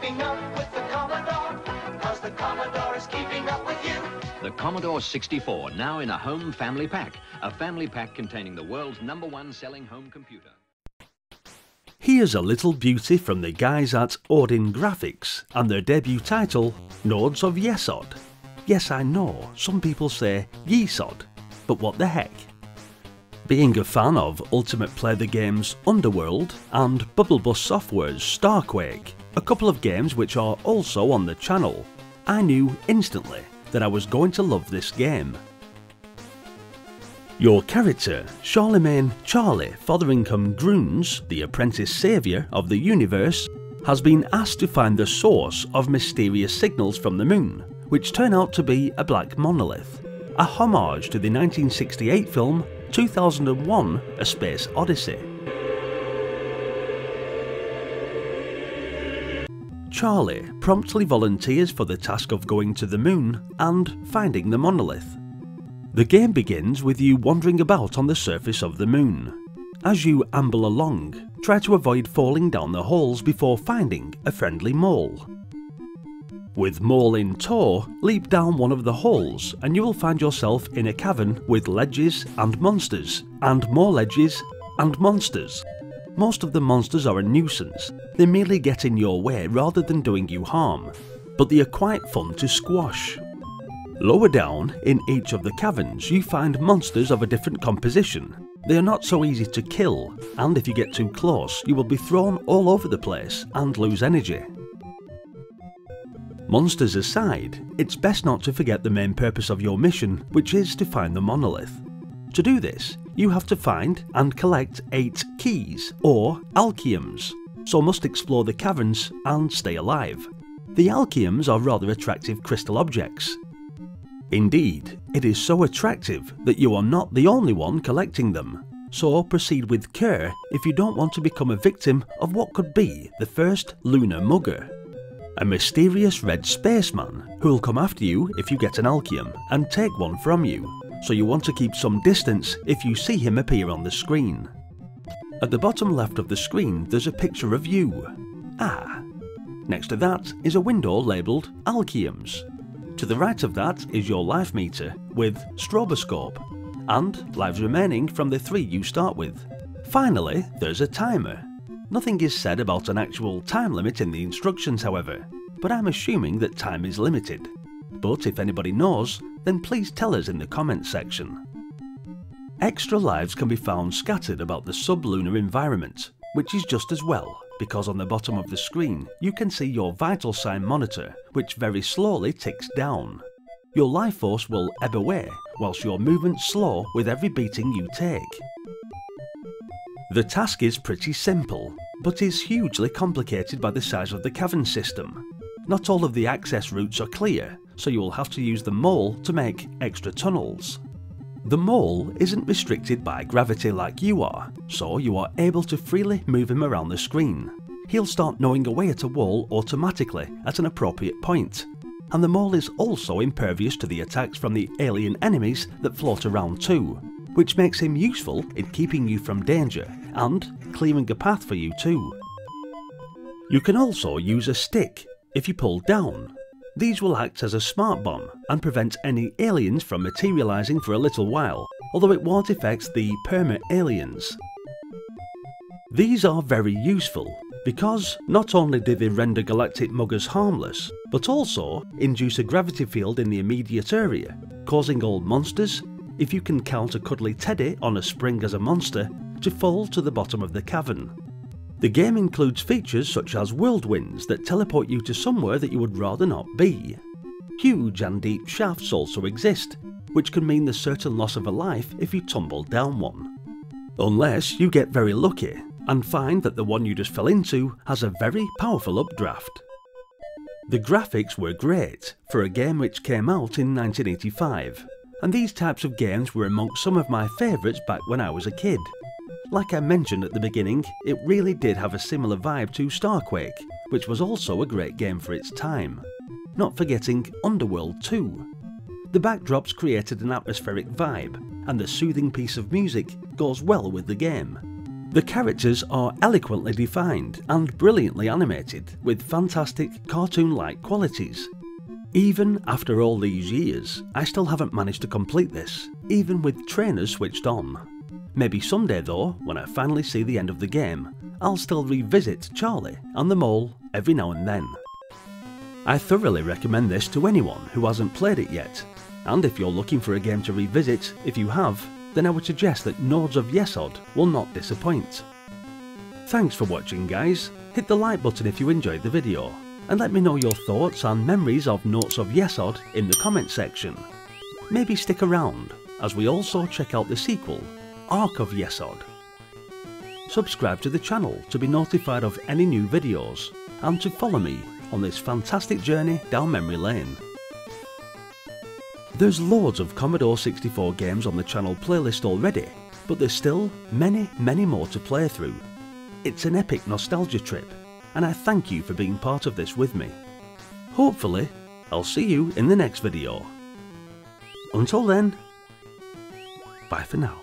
keeping up with the Commodore, because the Commodore is keeping up with you. The Commodore 64, now in a home family pack. A family pack containing the world's #1 selling home computer. Here's a little beauty from the guys at Odin Graphics and their debut title, Nodes of Yesod. Yes, I know, some people say Yesod, but what the heck? Being a fan of Ultimate Play the games Underworld and Bubble Bus Software's Starquake, a couple of games which are also on the channel, I knew instantly that I was going to love this game. Your character, Charlemagne Fotheringham-Grunes, the apprentice saviour of the universe, has been asked to find the source of mysterious signals from the moon, which turn out to be a black monolith, a homage to the 1968 film 2001: A Space Odyssey. Charlie promptly volunteers for the task of going to the moon and finding the monolith. The game begins with you wandering about on the surface of the moon. As you amble along, try to avoid falling down the holes before finding a friendly mole. With Mole in tow, leap down one of the holes and you will find yourself in a cavern with ledges and more ledges and monsters. Most of the monsters are a nuisance, they merely get in your way rather than doing you harm, but they are quite fun to squash. Lower down in each of the caverns you find monsters of a different composition. They are not so easy to kill, and if you get too close you will be thrown all over the place and lose energy. Monsters aside, it's best not to forget the main purpose of your mission, which is to find the monolith. To do this, you have to find and collect 8 keys, or alchems, so must explore the caverns and stay alive. The alchems are rather attractive crystal objects. Indeed, it is so attractive that you are not the only one collecting them, so proceed with care if you don't want to become a victim of what could be the first lunar mugger, a mysterious red spaceman who'll come after you if you get an alchem and take one from you, so you want to keep some distance if you see him appear on the screen. At the bottom left of the screen there's a picture of you. Ah! Next to that is a window labelled Alchems. To the right of that is your life meter with stroboscope, and lives remaining from the 3 you start with. Finally, there's a timer. Nothing is said about an actual time limit in the instructions however, but I'm assuming that time is limited. But if anybody knows, then please tell us in the comments section. Extra lives can be found scattered about the sublunar environment, which is just as well, because on the bottom of the screen you can see your vital sign monitor, which very slowly ticks down. Your life force will ebb away, whilst your movement's slow with every beating you take. The task is pretty simple, but is hugely complicated by the size of the cavern system. Not all of the access routes are clear, so you will have to use the mole to make extra tunnels. The mole isn't restricted by gravity like you are, so you are able to freely move him around the screen. He'll start gnawing away at a wall automatically at an appropriate point, and the mole is also impervious to the attacks from the alien enemies that float around too, which makes him useful in keeping you from danger and clearing a path for you too. You can also use a stick if you pull down. These will act as a smart bomb and prevent any aliens from materialising for a little while, although it won't affect the perma-aliens. These are very useful because not only do they render galactic muggers harmless, but also induce a gravity field in the immediate area, causing all monsters, if you can count a cuddly teddy on a spring as a monster, to fall to the bottom of the cavern. The game includes features such as whirlwinds that teleport you to somewhere that you would rather not be. Huge and deep shafts also exist, which can mean the certain loss of a life if you tumble down one. Unless you get very lucky and find that the one you just fell into has a very powerful updraft. The graphics were great for a game which came out in 1985. And these types of games were amongst some of my favourites back when I was a kid. Like I mentioned at the beginning, it really did have a similar vibe to Starquake, which was also a great game for its time. Not forgetting Underworld too. The backdrops created an atmospheric vibe, and the soothing piece of music goes well with the game. The characters are eloquently defined and brilliantly animated with fantastic cartoon-like qualities. Even after all these years, I still haven't managed to complete this, even with trainers switched on. Maybe someday though, when I finally see the end of the game, I'll still revisit Charlie and the Mole every now and then. I thoroughly recommend this to anyone who hasn't played it yet, and if you're looking for a game to revisit, if you have, then I would suggest that Nodes of Yesod will not disappoint. Thanks for watching guys, hit the like button if you enjoyed the video, and let me know your thoughts and memories of Nodes of Yesod in the comments section. Maybe stick around, as we also check out the sequel, Ark of Yesod. Subscribe to the channel to be notified of any new videos, and to follow me on this fantastic journey down memory lane. There's loads of Commodore 64 games on the channel playlist already, but there's still many more to play through. It's an epic nostalgia trip, and I thank you for being part of this with me. Hopefully, I'll see you in the next video. Until then, bye for now.